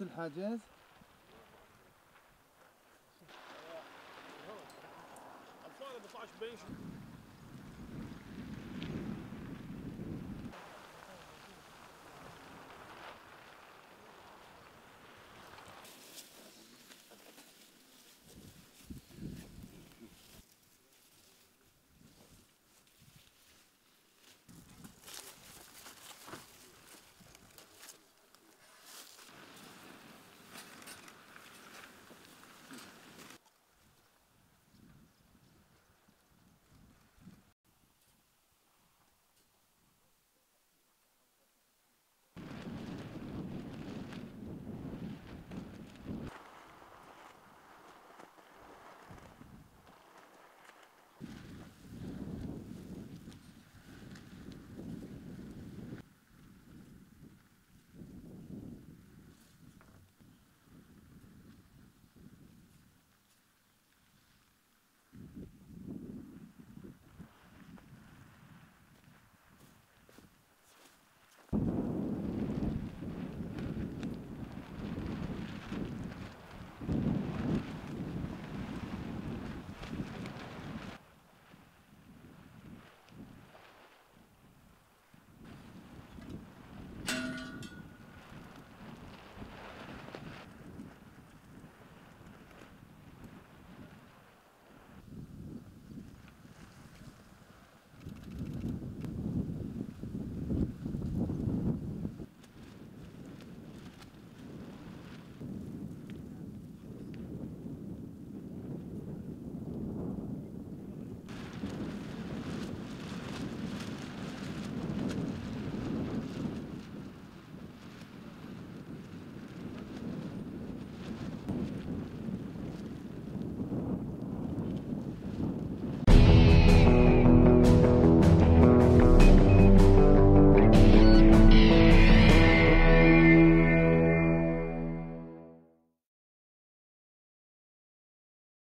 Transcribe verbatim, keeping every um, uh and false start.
شفت الحاجز؟ الفاضي بطاش بيشوف.